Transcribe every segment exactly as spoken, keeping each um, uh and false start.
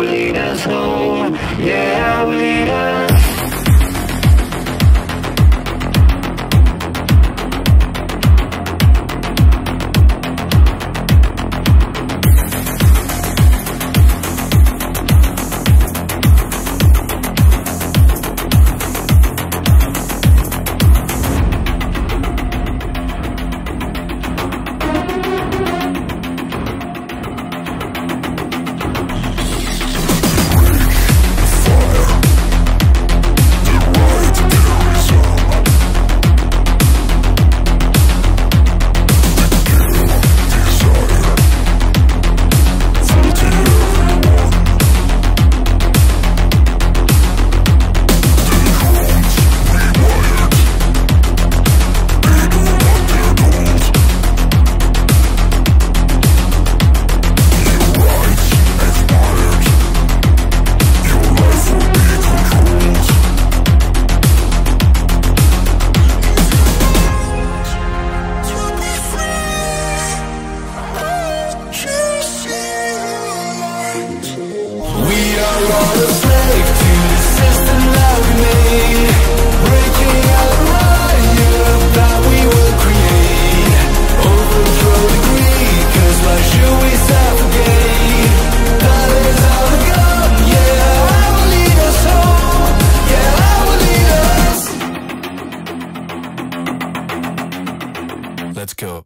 lead us home. Yeah, lead us. Let's go.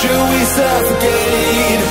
Should we suffocate?